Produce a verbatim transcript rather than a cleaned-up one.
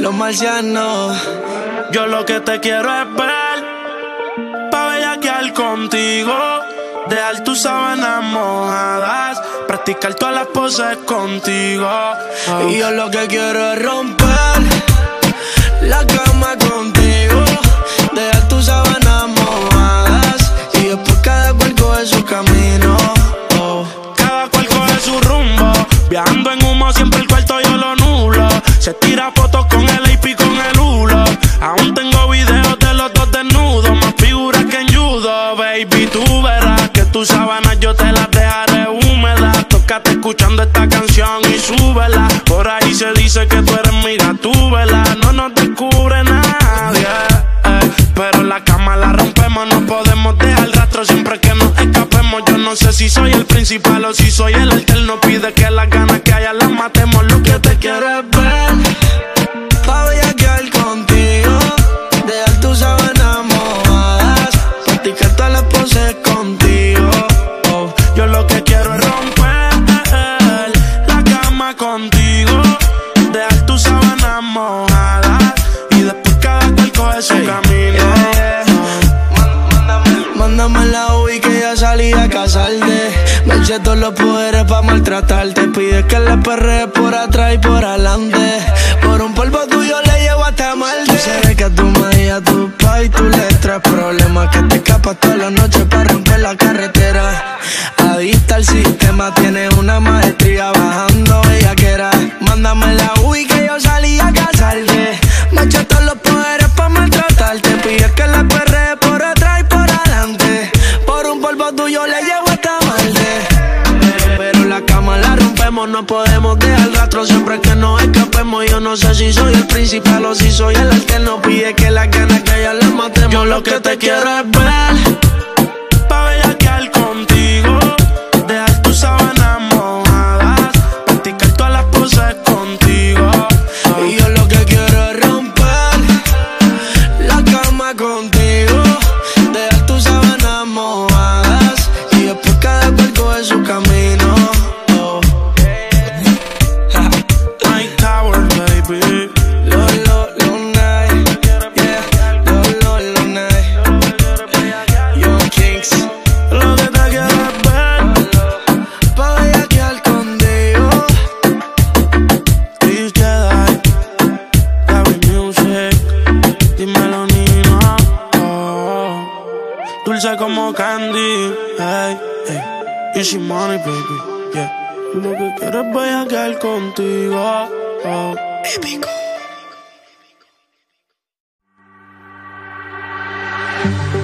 Los marcianos, yo lo que te quiero es ver, pa' bellaquear contigo, dejar tus sábanas mojadas, practicar todas las poses contigo. Oh. Y yo lo que quiero es romper la cama contigo, dejar tus sábanas mojadas, y después cada cual coge su camino. Oh. Cada cual coge su rumbo, viajando en humo, siempre el cuarto yo lo nulo. Se tira fotos con el I P con el hulo. Aún tengo videos de los dos desnudos, más figuras que en judo. Baby, tú verás que tus sábanas yo te las dejaré húmedas. Tócate escuchando esta canción y súbela. Por ahí se dice que tú eres mira, tú vela. No nos descubre nadie, eh. Pero la cama la rompemos, no podemos dejar rastro siempre que nos escapemos. Yo no sé si soy el principal o si soy el alterno. Pide que las ganas que haya las matemos. Lo que te quiero es ver, contigo, oh. Yo lo que quiero es romper la cama contigo, dejar tus sábanas mojadas, y después cada cual coge su camino. Yeah, yeah. Mándame, mándame la U I que ya salí a casarte. Me eché todos los poderes pa' maltratarte. Pides que la perre por atrás y por adelante. Por un polvo tuyo le llevo hasta Marte. Tú sabes que a tu madre y a tu pa' y tú le traes problemas, que te escapas todas las noches pa' romper la carretera. Adicta al sistema, tienes una maestría bajando bellaquera. Mándame la U I que yo salí a casarte. Me eché todos los poderes pa' maltratarte. Pides que la perre por atrás y por adelante. Por un polvo tuyo le llevo hasta Marte. Pero la cama la rompemos, no podemos dejar rastro siempre que nos escapemos. Yo no sé si soy el principal o si soy el alterno. Pide que las ganas que ya las matemos. Yo lo que te quiero es ver, pa' bellaquear contigo, dejar tus sábanas mojadas, practicar todas las poses contigo. Y yo lo que quiero es romper la cama contigo, dejar tus sábanas mojadas, y después cada cual coge su camino. Dulce como candy, hey, hey. Easy money, baby, yeah. Lo que quiero es bellaquear contigo, oh. Baby, go.